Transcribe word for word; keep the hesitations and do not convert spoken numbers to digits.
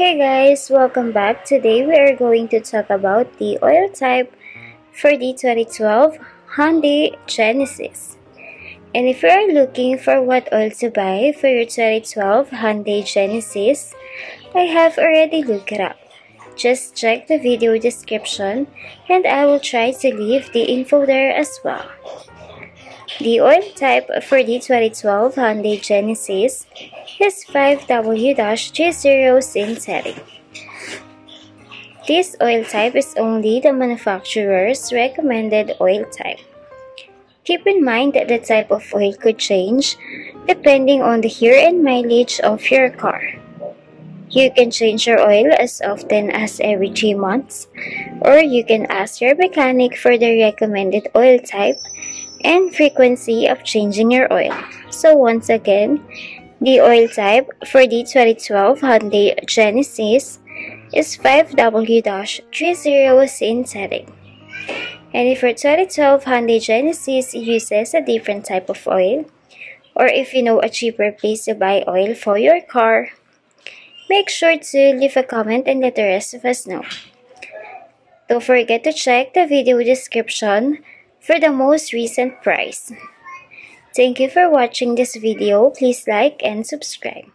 Hey guys, welcome back. Today we are going to talk about the oil type for the twenty twelve Hyundai Genesis. And if you are looking for what oil to buy for your twenty twelve Hyundai Genesis, I have already looked it up. Just check the video description and I will try to leave the info there as well. The oil type for the twenty twelve Hyundai Genesis is five W thirty synthetic. This oil type is only the manufacturer's recommended oil type. Keep in mind that the type of oil could change depending on the year and mileage of your car. You can change your oil as often as every three months, or you can ask your mechanic for the recommended oil type and frequency of changing your oil. So once again, the oil type for the twenty twelve Hyundai Genesis is five W thirty synthetic. And if your twenty twelve Hyundai Genesis uses a different type of oil, or if you know a cheaper place to buy oil for your car, make sure to leave a comment and let the rest of us know. Don't forget to check the video description for the most recent price. Thank you for watching this video. Please like and subscribe.